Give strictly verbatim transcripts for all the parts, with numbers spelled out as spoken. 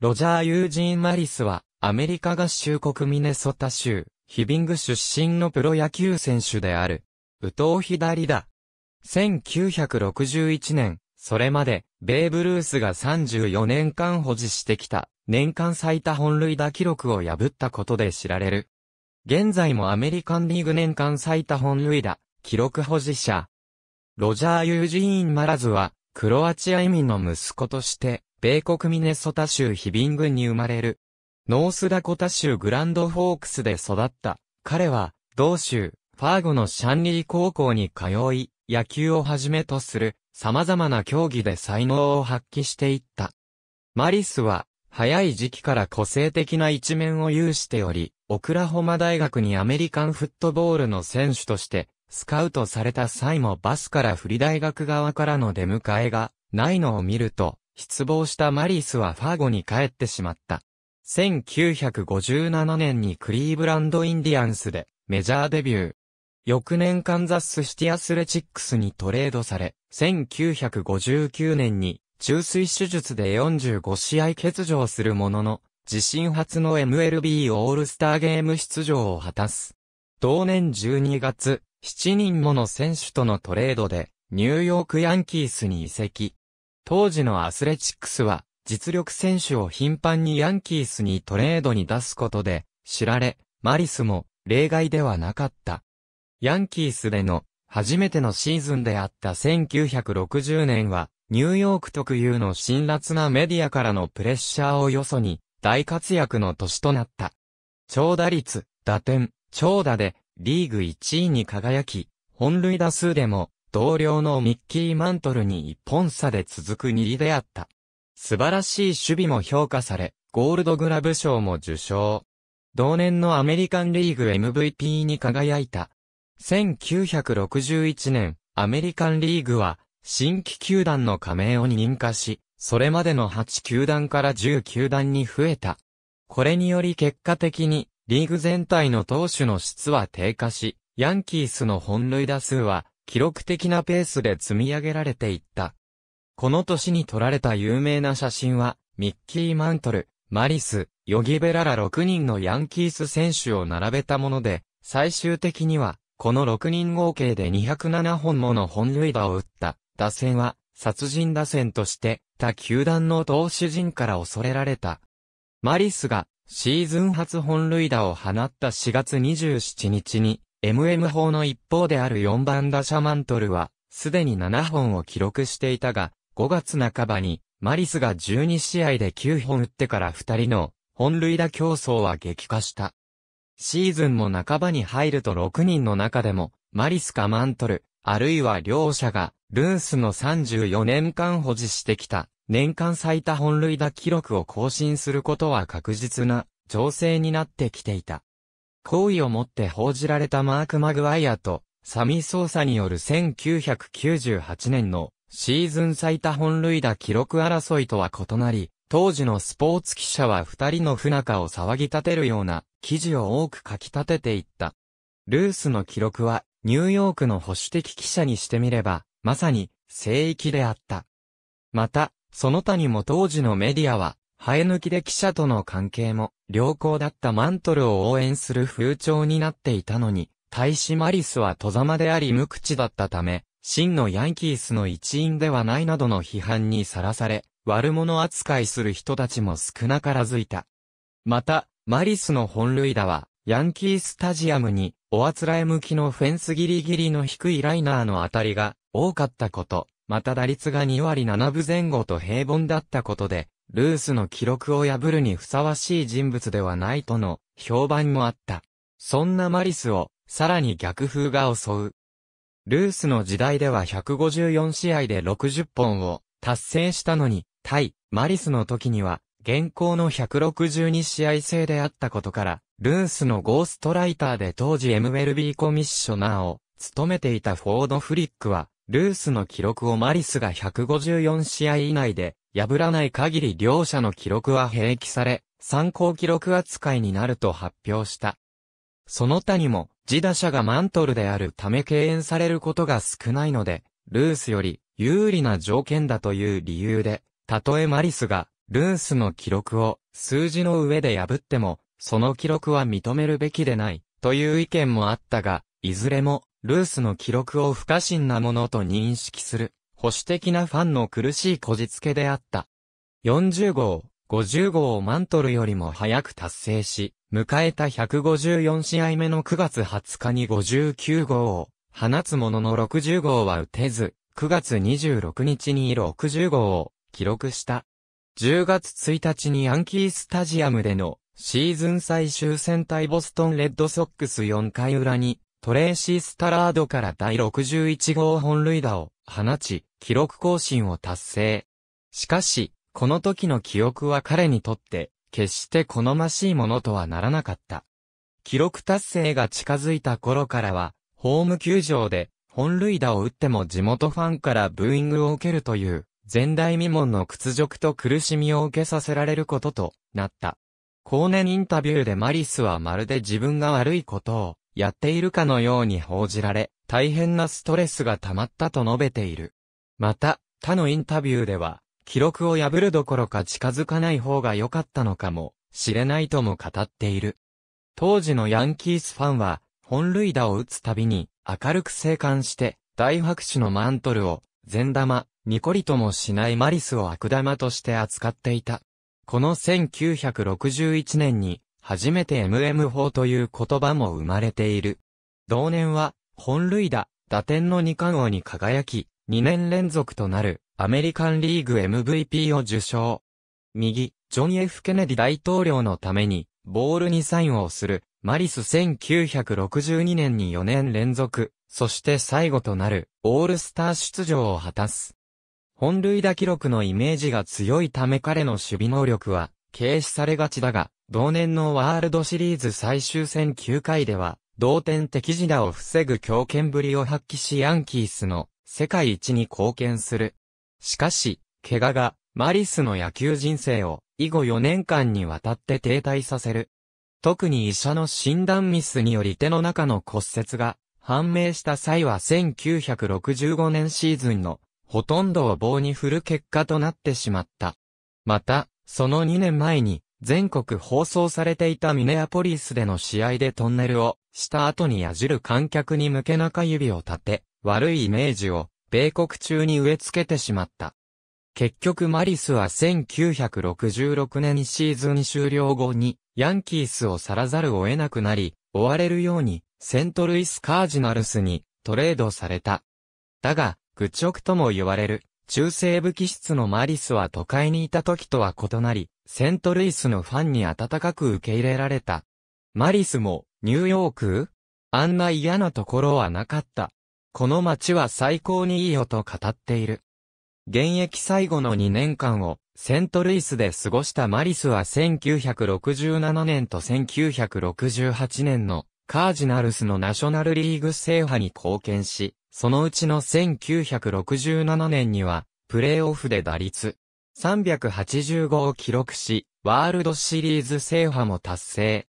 ロジャー・ユージーン・マリスは、アメリカ合衆国ミネソタ州、ヒビング出身のプロ野球選手である。右投左打。せんきゅうひゃくろくじゅういちねん、それまで、ベーブ・ルースがさんじゅうよねんかん保持してきた、年間最多本塁打記録を破ったことで知られる。現在もアメリカンリーグ年間最多本塁打、記録保持者。ロジャー・ユージーン・マラズは、クロアチア移民の息子として、米国ミネソタ州ヒビングに生まれる。ノースダコタ州グランドフォークスで育った。彼は、同州、ファーゴのシャンリー高校に通い、野球をはじめとする、様々な競技で才能を発揮していった。マリスは、早い時期から個性的な一面を有しており、オクラホマ大学にアメリカンフットボールの選手として、スカウトされた際もバスから降り大学側からの出迎えが、ないのを見ると、失望したマリスはファーゴに帰ってしまった。せんきゅうひゃくごじゅうななねんにクリーブランド・インディアンスでメジャーデビュー。翌年カンザスシティ・アスレチックスにトレードされ、せんきゅうひゃくごじゅうきゅうねんに虫垂手術でよんじゅうごしあい欠場するものの、自身初の エムエルビー オールスターゲーム出場を果たす。同年じゅうにがつ、しちにんもの選手とのトレードで、ニューヨーク・ヤンキースに移籍。当時のアスレチックスは、実力選手を頻繁にヤンキースにトレードに出すことで、知られ、マリスも例外ではなかった。ヤンキースでの初めてのシーズンであったせんきゅうひゃくろくじゅうねんは、ニューヨーク特有の辛辣なメディアからのプレッシャーをよそに、大活躍の年となった。長打率、打点、長打で、リーグいちいに輝き、本塁打数でも、同僚のミッキー・マントルにいっぽん差で続くにいであった。素晴らしい守備も評価され、ゴールドグラブ賞も受賞。同年のアメリカンリーグ エムブイピー に輝いた。せんきゅうひゃくろくじゅういちねん、アメリカンリーグは、新規球団の加盟を認可し、それまでのはちきゅうだんからじゅうきゅうだんに増えた。これにより結果的に、リーグ全体の投手の質は低下し、ヤンキースの本塁打数は、記録的なペースで積み上げられていった。この年に撮られた有名な写真は、ミッキー・マントル、マリス、ヨギベラらろくにんのヤンキース選手を並べたもので、最終的には、このろくにん合計でにひゃくななほんもの本塁打を打った、打線は、殺人打線として、他球団の投手陣から恐れられた。マリスが、シーズン初本塁打を放ったしがつにじゅうしちにちに、エムエム 法の一方であるよんばん打者マントルは、すでにななほんを記録していたが、ごがつなかばに、マリスがじゅうにしあいできゅうほん打ってからふたりの、本塁打競争は激化した。シーズンも半ばに入るとろくにんの中でも、マリスかマントル、あるいは両者が、ルースのさんじゅうよねんかん保持してきた、年間最多本塁打記録を更新することは確実な、情勢になってきていた。好意を持って報じられたマーク・マグワイアと、サミー・ソーサによるせんきゅうひゃくきゅうじゅうはちねんのシーズン最多本塁打記録争いとは異なり、当時のスポーツ記者は二人の不仲を騒ぎ立てるような記事を多く書き立てていった。ルースの記録は、ニューヨークの保守的記者にしてみれば、まさに、聖域であった。また、その他にも当時のメディアは、生え抜きで記者との関係も良好だったマントルを応援する風潮になっていたのに、対しマリスは外様であり無口だったため、真のヤンキースの一員ではないなどの批判にさらされ、悪者扱いする人たちも少なからずいた。また、マリスの本塁打は、ヤンキースタジアムに、おあつらえ向きのフェンスギリギリの低いライナーの当たりが多かったこと、また打率がにわりななぶぜん後と平凡だったことで、ルースの記録を破るにふさわしい人物ではないとの評判もあった。そんなマリスをさらに逆風が襲う。ルースの時代ではひゃくごじゅうよんしあいでろくじゅっぽんを達成したのに、対マリスの時には現行のひゃくろくじゅうにしあい制であったことから、ルースのゴーストライターで当時 エムエルビー コミッショナーを務めていたフォード・フリックは、ルースの記録をマリスがひゃくごじゅうよんしあい以内で、破らない限り両者の記録は併記され、参考記録扱いになると発表した。その他にも、自打者がマントルであるため敬遠されることが少ないので、ルースより有利な条件だという理由で、たとえマリスがルースの記録を数字の上で破っても、その記録は認めるべきでない、という意見もあったが、いずれも、ルースの記録を不可侵なものと認識する、保守的なファンの苦しいこじつけであった。よんじゅう号、ごじゅう号をマントルよりも早く達成し、迎えたひゃくごじゅうよん試合目のくがつはつかにごじゅうきゅう号を放つもののろくじゅう号は打てず、くがつにじゅうろくにちにろくじゅう号を記録した。じゅうがつついたちにヤンキースタジアムでのシーズン最終戦対ボストンレッドソックスよんかい裏にトレーシー・スタラードから第ろくじゅういち号本塁打を放ち、記録更新を達成。しかし、この時の記憶は彼にとって決して好ましいものとはならなかった。記録達成が近づいた頃からは、ホーム球場で本塁打を打っても地元ファンからブーイングを受けるという、前代未聞の屈辱と苦しみを受けさせられることとなった。後年インタビューでマリスはまるで自分が悪いことをやっているかのように報じられ、大変なストレスが溜まったと述べている。また、他のインタビューでは、記録を破るどころか近づかない方が良かったのかもしれないとも語っている。当時のヤンキースファンは、本塁打を打つたびに明るく生還して、大拍手のマントルを、善玉。ニコリともしないマリスを悪玉として扱っていた。このせんきゅうひゃくろくじゅういちねんに初めて エムエム 法という言葉も生まれている。同年は本塁打、打点のに冠王に輝き、にねん連続となるアメリカンリーグ エムブイピー を受賞。右、ジョン・ F ・ケネディ大統領のためにボールにサインをするマリスせんきゅうひゃくろくじゅうにねんによねん連続、そして最後となるオールスター出場を果たす。本塁打記録のイメージが強いため彼の守備能力は軽視されがちだが、同年のワールドシリーズ最終戦きゅうかいでは、同点敵地打を防ぐ強肩ぶりを発揮しヤンキースの世界一に貢献する。しかし、怪我がマリスの野球人生を以後よねんかんにわたって停滞させる。特に医者の診断ミスにより手の中の骨折が判明した際はせんきゅうひゃくろくじゅうごねんシーズンのほとんどを棒に振る結果となってしまった。また、そのにねんまえに全国放送されていたミネアポリスでの試合でトンネルをした後にやじる観客に向け中指を立て、悪いイメージを米国中に植え付けてしまった。結局マリスはせんきゅうひゃくろくじゅうろくねんシーズン終了後にヤンキースを去らざるを得なくなり、追われるようにセントルイスカージナルスにトレードされた。だが、愚直とも言われる、中西部気質のマリスは都会にいた時とは異なり、セントルイスのファンに温かく受け入れられた。マリスも、ニューヨーク？あんな嫌なところはなかった。この街は最高にいいよと語っている。現役最後のにねんかんを、セントルイスで過ごしたマリスはせんきゅうひゃくろくじゅうななねんとせんきゅうひゃくろくじゅうはちねんの、カージナルスのナショナルリーグ制覇に貢献し、そのうちのせんきゅうひゃくろくじゅうななねんには、プレーオフで打率さんびゃくはちじゅうごを記録し、ワールドシリーズ制覇も達成。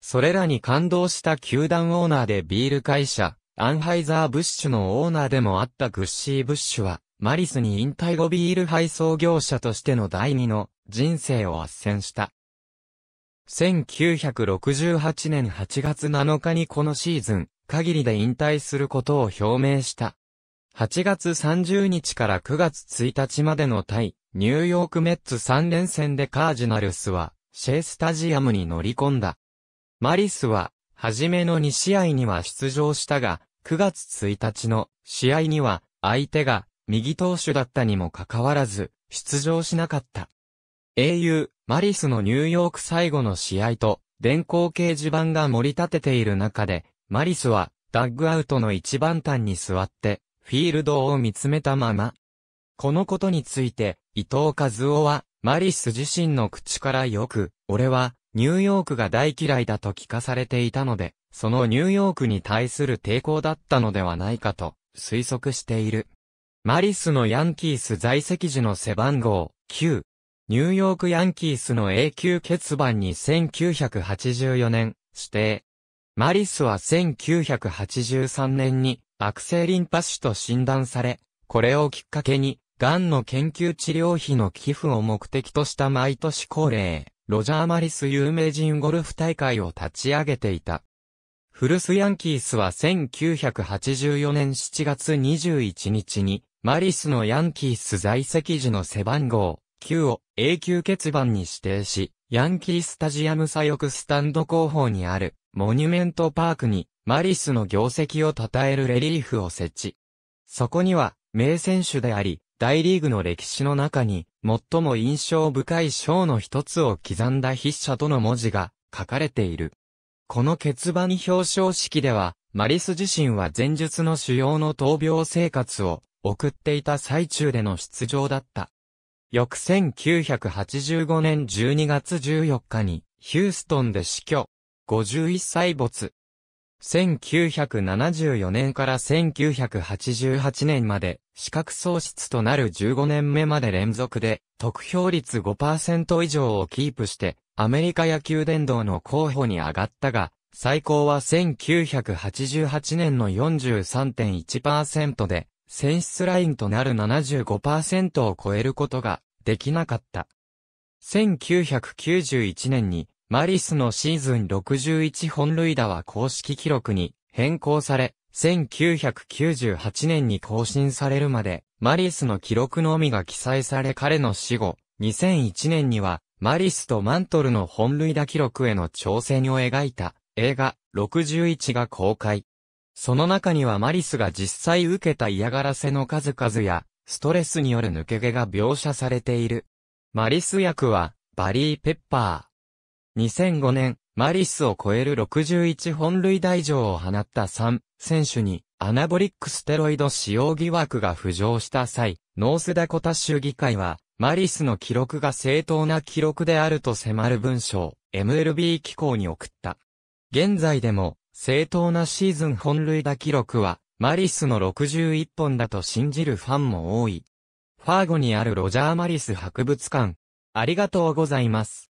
それらに感動した球団オーナーでビール会社、アンハイザー・ブッシュのオーナーでもあったグッシー・ブッシュは、マリスに引退後ビール配送業者としての第二の人生を斡旋した。せんきゅうひゃくろくじゅうはちねんはちがつなのかにこのシーズン、限りで引退することを表明した。はちがつさんじゅうにちからくがつついたちまでの対、ニューヨークメッツさん連戦でカージナルスは、シェイスタジアムに乗り込んだ。マリスは、初めのに試合には出場したが、くがつついたちの試合には、相手が右投手だったにもかかわらず、出場しなかった。英雄、マリスのニューヨーク最後の試合と、電光掲示板が盛り立てている中で、マリスは、ダッグアウトの一番端に座って、フィールドを見つめたまま。このことについて、伊藤和夫は、マリス自身の口からよく、俺は、ニューヨークが大嫌いだと聞かされていたので、そのニューヨークに対する抵抗だったのではないかと、推測している。マリスのヤンキース在籍時の背番号、きゅう。ニューヨークヤンキースの永久欠番にせんきゅうひゃくはちじゅうよねん、指定。マリスはせんきゅうひゃくはちじゅうさんねんに悪性リンパ腫と診断され、これをきっかけにがんの研究治療費の寄付を目的とした毎年恒例、ロジャー・マリス有名人ゴルフ大会を立ち上げていた。古巣ヤンキースはせんきゅうひゃくはちじゅうよねんしちがつにじゅういちにちに、マリスのヤンキース在籍時の背番号きゅうを永久欠番に指定し、ヤンキースタジアム左翼スタンド後方にあるモニュメントパークにマリスの業績を称えるレリーフを設置。そこには名選手であり、大リーグの歴史の中に最も印象深い賞の一つを刻んだ筆者との文字が書かれている。この欠番表彰式では、マリス自身は前述の主要の闘病生活を送っていた最中での出場だった。翌せんきゅうひゃくはちじゅうごねんじゅうにがつじゅうよっかにヒューストンで死去。ごじゅういっさい没。せんきゅうひゃくななじゅうよねんからせんきゅうひゃくはちじゅうはちねんまで資格喪失となるじゅうごねんめまで連続で得票率 ごパーセント 以上をキープしてアメリカ野球殿堂の候補に上がったが、最高はせんきゅうひゃくはちじゅうはちねんの よんじゅうさんてんいちパーセント で選出ラインとなる ななじゅうごパーセント を超えることができなかった。せんきゅうひゃくきゅうじゅういちねんにマリスのシーズンろくじゅういちほんるいだは公式記録に変更され、せんきゅうひゃくきゅうじゅうはちねんに更新されるまでマリスの記録のみが記載され、彼の死後、にせんいちねんにはマリスとマントルの本塁打記録への挑戦を描いた映画ろくじゅういちが公開。その中にはマリスが実際受けた嫌がらせの数々や、ストレスによる抜け毛が描写されている。マリス役は、バリー・ペッパー。にせんごねん、マリスを超えるろくじゅういちほんるいだ以上を放ったさんせんしゅに、アナボリックステロイド使用疑惑が浮上した際、ノースダコタ州議会は、マリスの記録が正当な記録であると迫る文書を、エムエルビー 機構に送った。現在でも、正当なシーズン本塁打記録は、マリスのろくじゅういっぽんだと信じるファンも多い。ファーゴにあるロジャー・マリス博物館。ありがとうございます。